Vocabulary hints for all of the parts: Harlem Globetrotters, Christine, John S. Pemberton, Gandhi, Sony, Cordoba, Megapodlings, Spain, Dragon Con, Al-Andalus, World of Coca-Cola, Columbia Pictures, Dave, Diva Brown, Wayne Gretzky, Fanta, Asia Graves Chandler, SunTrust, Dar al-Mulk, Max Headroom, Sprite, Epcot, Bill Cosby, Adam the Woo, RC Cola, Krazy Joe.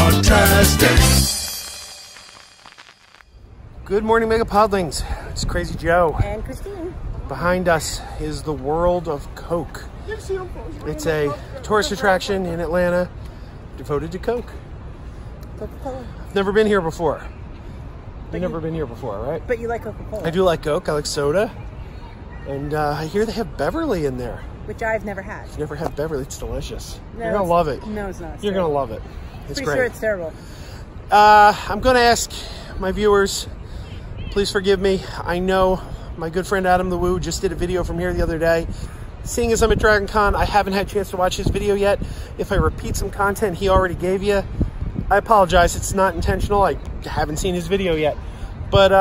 Fantastic. Good morning, Megapodlings. It's Crazy Joe. And Christine. Behind us is the World of Coke. It's a tourist attraction in Atlanta devoted to Coke. Coca-Cola. I've never been here before. You've never been here before, right? But you like Coca-Cola. I do like Coke. I like soda. And I hear they have Beverly in there. Which I've never had. You've never had Beverly. It's delicious. No, you're going to love it. No, it's not. You're going to love it. It's great. Pretty sure it's terrible. I'm going to ask my viewers, please forgive me. I know my good friend Adam the Woo just did a video from here the other day. Seeing as I'm at Dragon Con, I haven't had a chance to watch his video yet. If I repeat some content he already gave you, I apologize. It's not intentional. I haven't seen his video yet. But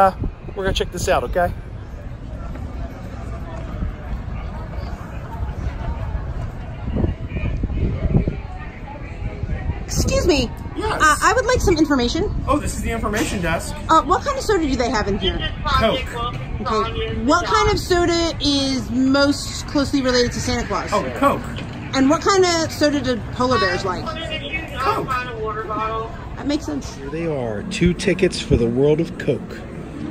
we're going to check this out, okay? Excuse me. Yes. I would like some information. Oh, this is the information desk. What kind of soda do they have in here? Coke. Okay. What kind of soda is most closely related to Santa Claus? Oh, Coke. And what kind of soda do polar bears like? Coke. That makes sense. Here they are. 2 tickets for the World of Coke.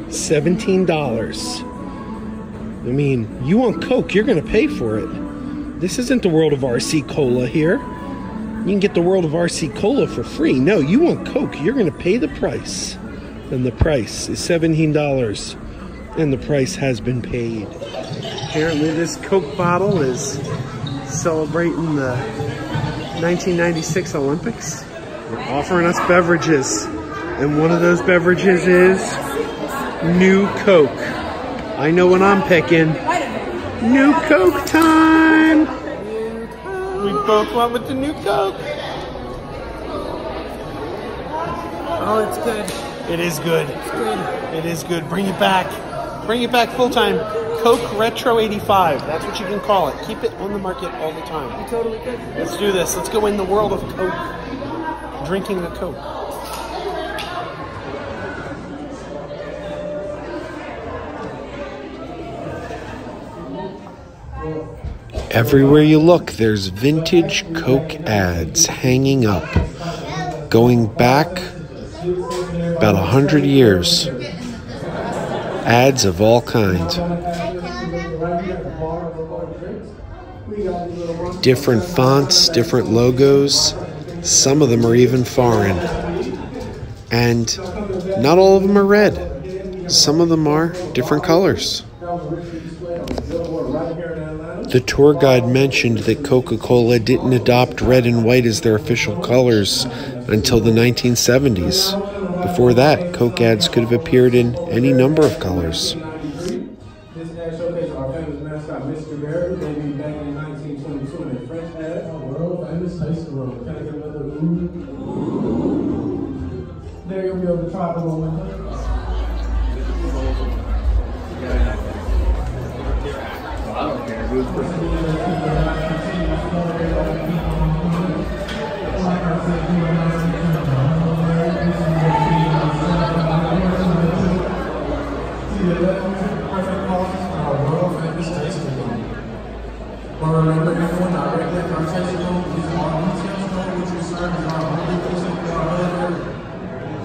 $17. I mean, you want Coke, you're going to pay for it. This isn't the World of RC Cola here. You can get the World of RC Cola for free. No, you want Coke, you're going to pay the price. And the price is $17. And the price has been paid. Apparently this Coke bottle is celebrating the 1996 Olympics. They're offering us beverages. And one of those beverages is New Coke. I know what I'm picking. New Coke time! We both went with the New Coke. Oh, it's good. It is good. It's good. It is good. Bring it back. Bring it back full time. Coke Retro 85. That's what you can call it. Keep it on the market all the time. You totally could. Let's do this. Let's go in the World of Coke. Drinking a Coke. Everywhere you look, there's vintage Coke ads hanging up, going back about 100 years. Ads of all kinds. Different fonts, different logos. Some of them are even foreign. And not all of them are red. Some of them are different colors. The tour guide mentioned that Coca-Cola didn't adopt red and white as their official colors until the 1970s. Before that, Coke ads could have appeared in any number of colors.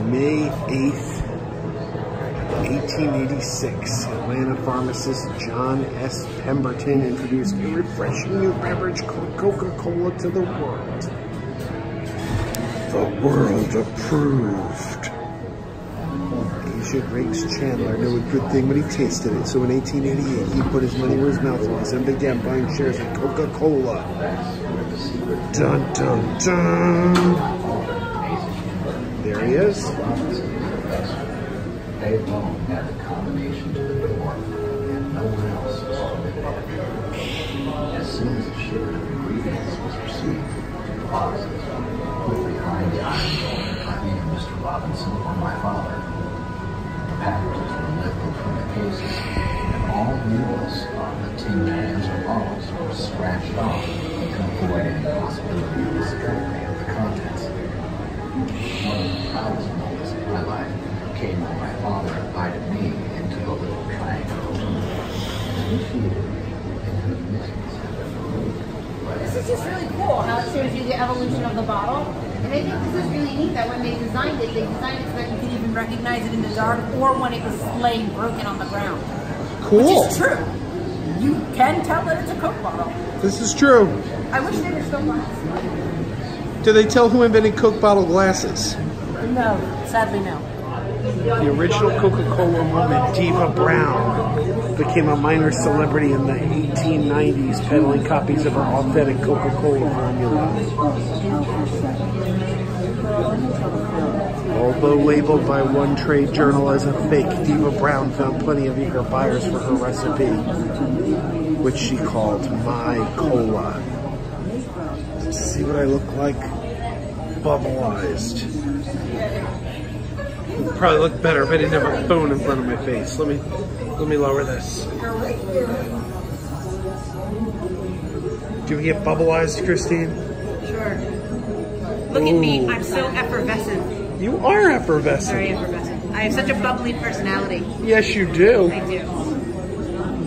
May 8th, 1886, Atlanta pharmacist John S. Pemberton introduced a refreshing new beverage called Coca-Cola to the world. The world approved. Asia Graves Chandler knew a good thing when he tasted it, so in 1888 he put his money where his mouth was and began buying shares of Coca-Cola. Dun dun dun! There he is. They alone had the combination to the door, and no one else saw the door. As soon as the shipment of ingredients was received, the box was opened with the kind eye, I mean Mr. Robinson or my father. The packages were lifted from the cases, and all needles on the tin cans or bottles were scratched off to avoid any possibility of discovery of the contents. One of the proudest moments of my life came when my father invited me into the little triangle. This is just really cool how it shows you the evolution of the bottle. And I think this is really neat think that when they designed it so that you could even recognize it in the dark or when it was laying broken on the ground. Cool. Which is true. You can tell that it's a Coke bottle. This is true. I wish they were still glasses. Do they tell who invented Coke bottle glasses? No. Sadly, no. The original Coca-Cola woman, Diva Brown, became a minor celebrity in the 1890s, peddling copies of her authentic Coca-Cola formula. Although labeled by one trade journal as a fake, Diva Brown found plenty of eager buyers for her recipe, which she called My Cola. Let's see what I look like bubbleized. Probably look better if I didn't have a phone in front of my face. Let me lower this. Do we get bubbleized, Christine? Sure. Look at me. I'm so effervescent. You are effervescent. Very effervescent. I have such a bubbly personality. Yes, you do. I do.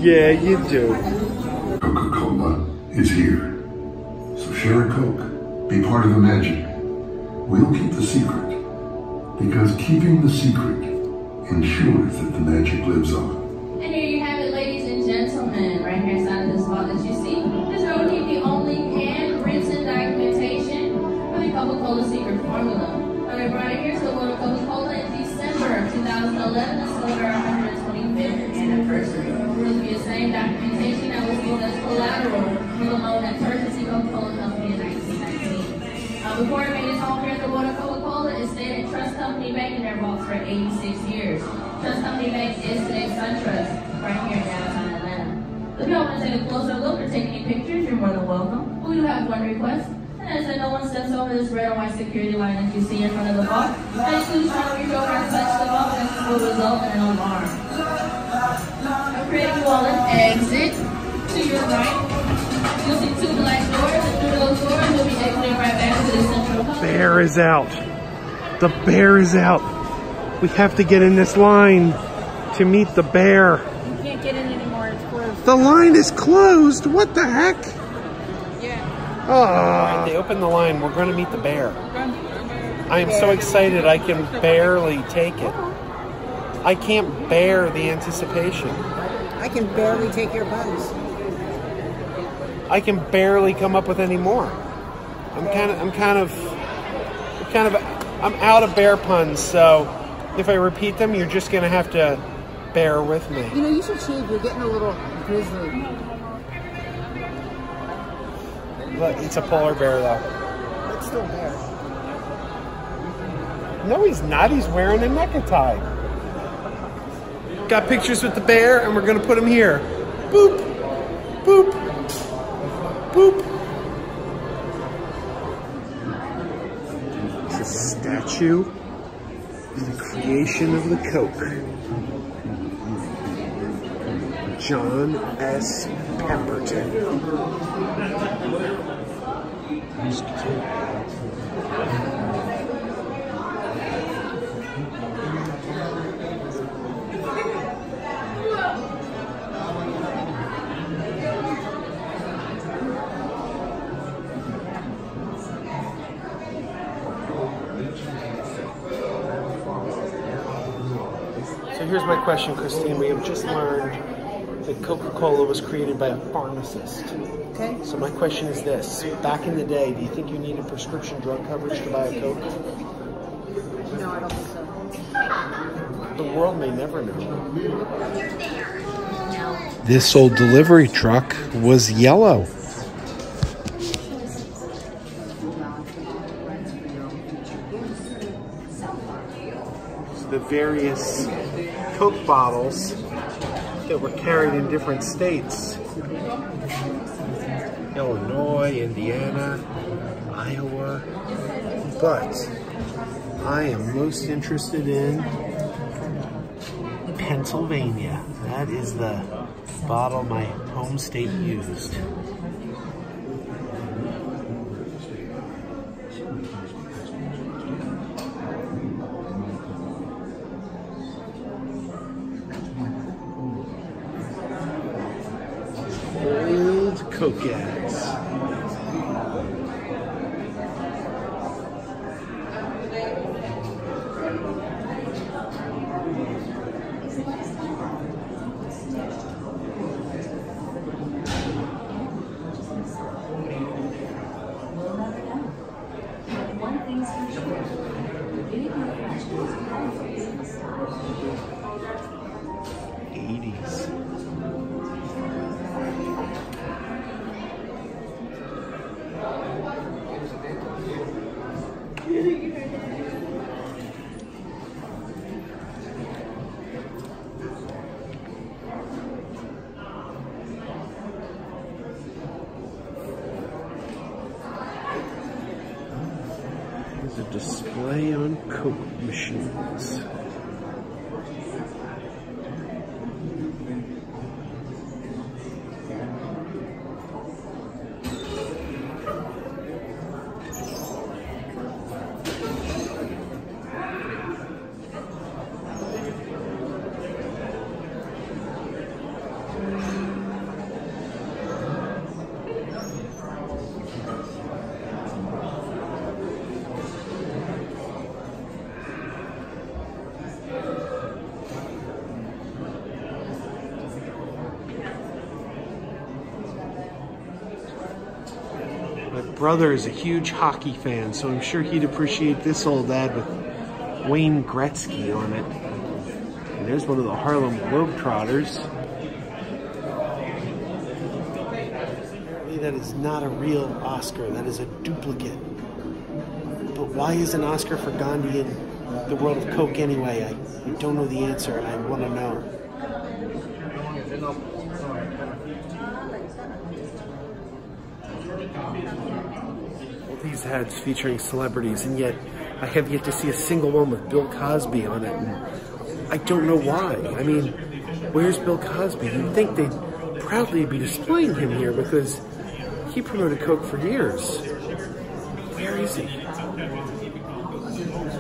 Yeah, you do. Coca-Cola is here. So share a Coke. Be part of the magic. We'll keep the secret. Because keeping the secret ensures that the magic lives on. And here you have it, ladies and gentlemen, right here inside of this bottle that you see. This will keep the only handwritten documentation for the Coca-Cola secret formula. And we brought it here to the World of Coca-Cola in December of 2011 to celebrate our 125th anniversary. It will be the same documentation that was used as collateral for the loan that purchased the Coca-Cola Company in 1919. Before I made this home here at the World of Coca-Cola, it said that Trust Company Bank in their vaults for 86 years. Trust Company Bank is today's SunTrust, right here in downtown Atlanta. If you want to take a closer look or take any pictures, you're more than welcome. We do have one request, and that's that no one steps over this red and white security line that you see in front of the vault. And who's trying to reach over and touch the vault, and this will result in an alarm. I pray you all an exit to your right. You'll see two black doors, and through those doors, you'll be exiting right back to the central hall. Bear is out. The bear is out. We have to get in this line to meet the bear. You can't get in anymore. It's closed. The line is closed. What the heck? Yeah. All right, they opened the line. We're going to meet the bear. I am so excited. I can barely take it. I can't bear the anticipation. I can barely take your buns. I can barely come up with any more. I'm out of bear puns, so if I repeat them, you're just going to have to bear with me. You know, you should shave. You're getting a little grizzly. Look, it's a polar bear, though. It's still a bear. No, he's not. He's wearing a necktie. Got pictures with the bear, and we're going to put him here. Boop. Boop. Boop. Statue and the creation of the Coke. John S. Pemberton. Here's my question, Christine. We have just learned that Coca-Cola was created by a pharmacist. Okay. So my question is this. Back in the day, do you think you needed prescription drug coverage to buy a Coke? No, I don't think so. The world may never know. This old delivery truck was yellow. The various Coke bottles that were carried in different states. Illinois, Indiana, Iowa. But I am most interested in Pennsylvania. That is the bottle my home state used. Coke ads. 80s. There's a display on Coke machines. Brother is a huge hockey fan, so I'm sure he'd appreciate this old ad with Wayne Gretzky on it. And there's one of the Harlem Globetrotters. That is not a real Oscar, that is a duplicate. But why is an Oscar for Gandhi in the World of Coke anyway? I don't know the answer, and I want to know. These ads featuring celebrities, and yet I have yet to see a single one with Bill Cosby on it, and I don't know why. I mean, where's Bill Cosby? You'd think they'd proudly be displaying him here because he promoted Coke for years. Where is he?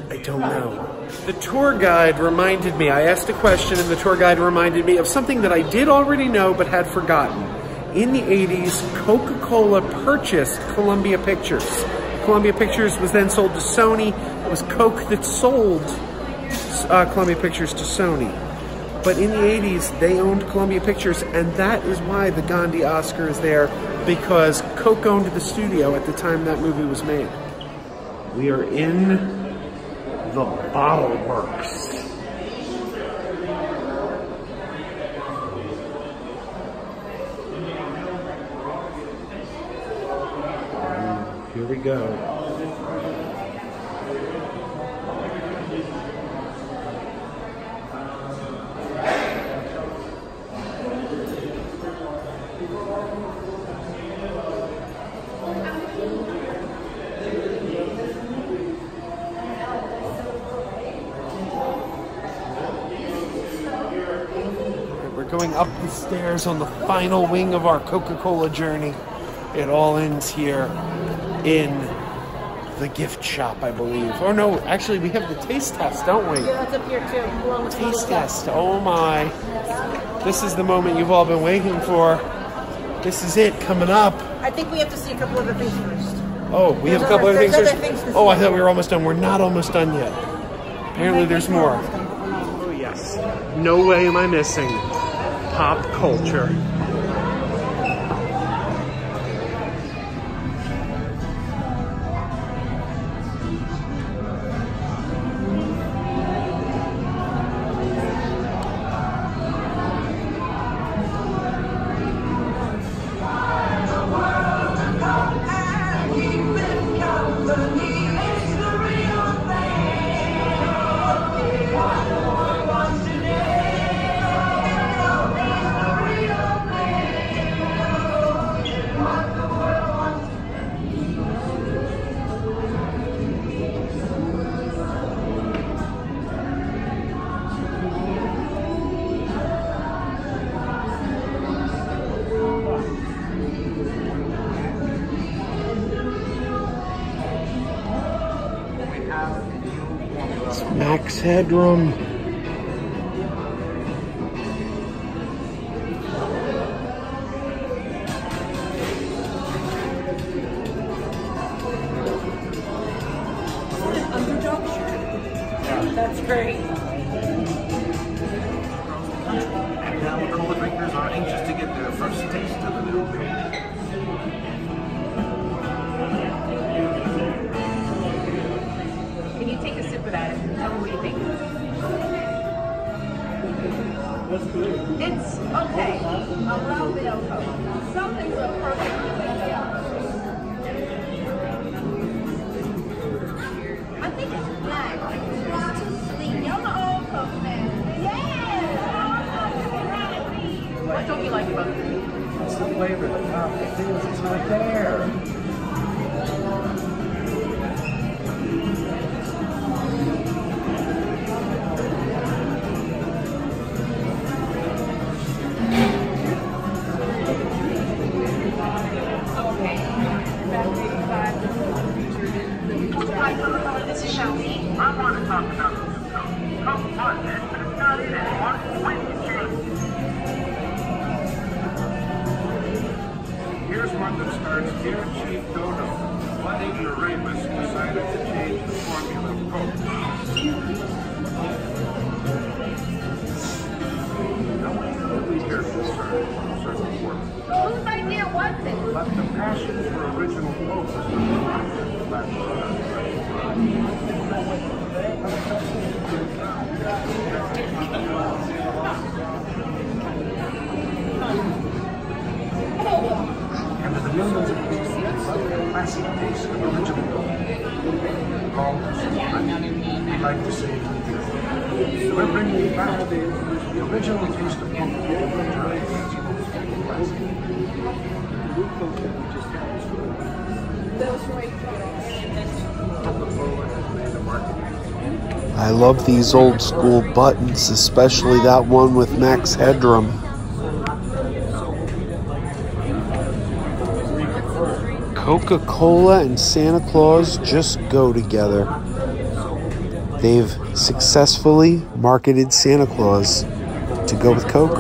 I don't know. The tour guide reminded me, I asked a question and the tour guide reminded me of something that I did already know but had forgotten. In the 80s, Coca-Cola purchased Columbia Pictures. Columbia Pictures was then sold to Sony. It was Coke that sold Columbia Pictures to Sony. But in the 80s, they owned Columbia Pictures, and that is why the Gandhi Oscar is there, because Coke owned the studio at the time that movie was made. We are in the Bottle Works. Here we go. We're going up the stairs on the final wing of our Coca-Cola journey. It all ends here. In the gift shop, I believe. Or no, actually we have the taste test, don't we? Yeah, that's up here too. Along with taste test, oh my. This is the moment you've all been waiting for. This is it, coming up. I think we have to see a couple other things first. Oh, we have a couple other things first? Oh, I thought we were almost done. We're not almost done yet. Apparently there's more. Oh yes. No way am I missing pop culture. Max Headroom. That's great. And now the cola drinkers are anxious to get their first taste of the new drink. Can you take a sip? for that. Tell me what you think. It's okay. A little bit okay. Some things are perfect. I think it's black. I'm an old Coke fan. Yes! What don't you like about it? It's the flavor, the top. The thing is, it's not there. I love these old school buttons, especially that one with Max Headroom. Coca-Cola and Santa Claus just go together. They've successfully marketed Santa Claus to go with Coke.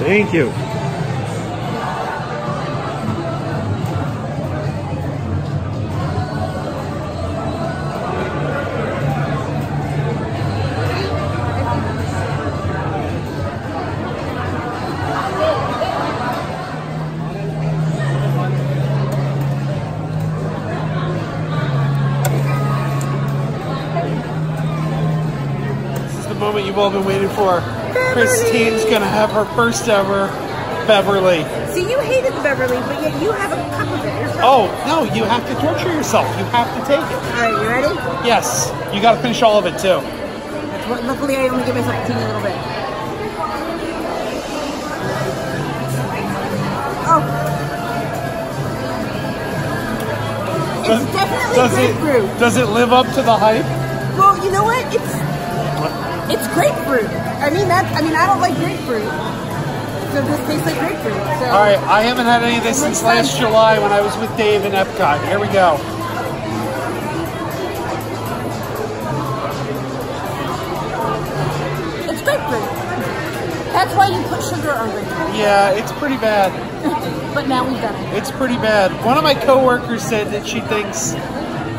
Thank you. This is the moment you've all been waiting for. Christine's gonna have her first ever Beverly. So you hated the Beverly, but yet you have a cup of it yourself. Oh, no, you have to torture yourself. You have to take it. Alright, you ready? Yes. You gotta finish all of it too. That's what, luckily I only give myself a teeny little bit. Oh. It's definitely grapefruit. Does it live up to the hype? Well, you know what? It's grapefruit. I mean, I don't like grapefruit, so this tastes like grapefruit. So. All right, I haven't had any of this since last July when I was with Dave in Epcot. Here we go. It's grapefruit. That's why you put sugar on grapefruit. Yeah, it's pretty bad. But now we've done it. It's pretty bad. One of my coworkers said that she thinks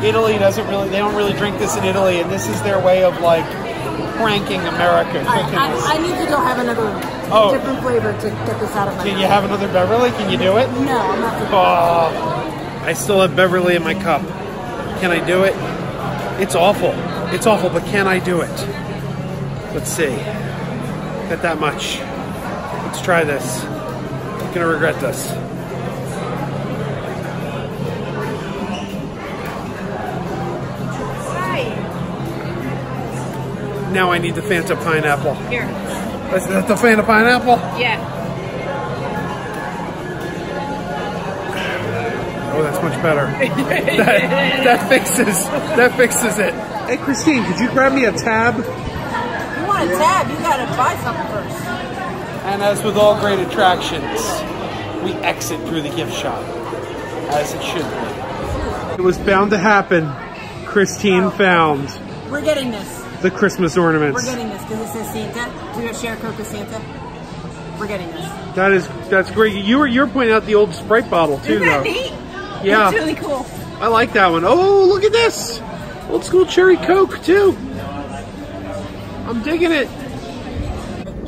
Italy they don't really drink this in Italy, and this is their way of like. Ranking America. I need to go have another different flavor to get this out of my Can mouth. You have another Beverly? Can you do it? No, I'm not doing it. I still have Beverly in my cup. Can I do it? It's awful. It's awful, but can I do it? Let's see. Got that much. Let's try this. I'm gonna regret this. Now I need the Fanta pineapple. Here. Is that the Fanta pineapple? Yeah. Oh, that's much better. that fixes it. Hey, Christine, could you grab me a tab? You want a tab? You gotta buy something first. And as with all great attractions, we exit through the gift shop, as it should be. It was bound to happen. Christine found. We're getting this. The Christmas ornaments. We're getting this because it says Santa. Do you share Coke with Santa? We're getting this. That's great. You're pointing out the old Sprite bottle too, though. Isn't that neat? Yeah. It's really cool. I like that one. Oh, look at this old school cherry Coke too. I'm digging it.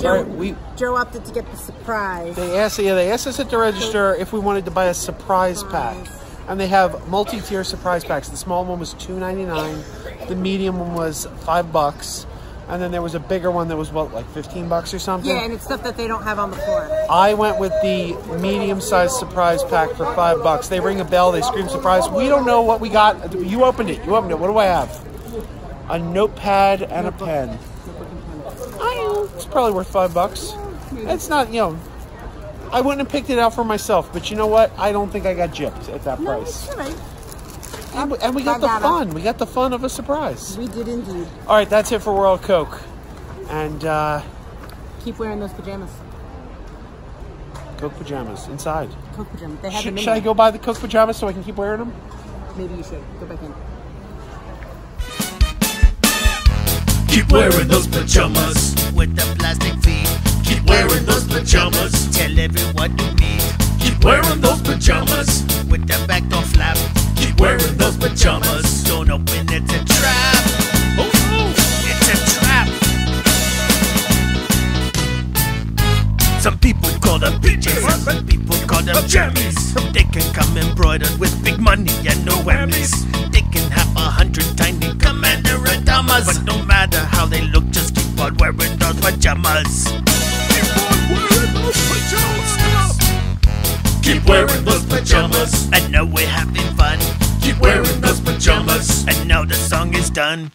Joe, Joe opted to get the surprise. They asked us at the register if we wanted to buy a surprise pack. And they have multi-tier surprise packs. The small one was $2.99. The medium one was $5. And then there was a bigger one that was, what, like $15 or something? Yeah, and it's stuff that they don't have on the floor. I went with the medium-sized surprise pack for $5. They ring a bell. They scream surprise. We don't know what we got. You opened it. You opened it. What do I have? A notepad and a pen. It's probably worth $5. It's not, you know, I wouldn't have picked it out for myself, but you know what? I don't think I got gypped at that price. No, right. And we got the fun. We got the fun of a surprise. We did indeed. All right, that's it for World Coke. And keep wearing those pajamas. Coke pajamas inside. Coke pajamas. They have them in. Should I go buy the Coke pajamas so I can keep wearing them? Maybe you should. Go back in. Keep wearing those pajamas with the plastic feet. Keep wearing those pajamas. Tell everyone you need. Keep wearing those pajamas with the back door flap. Keep wearing those pajamas. Don't open it, it's a trap. Oh no, it's a trap. Some people call them PJs, some people call them jammies. They can come embroidered with big money and no whammies. They can have 100 tiny commander adamas, but no matter how they look, just keep on wearing those pajamas. Keep on wearing those pajamas. Keep wearing those pajamas. I know we're having fun. Keep wearing those pajamas. And now the song is done.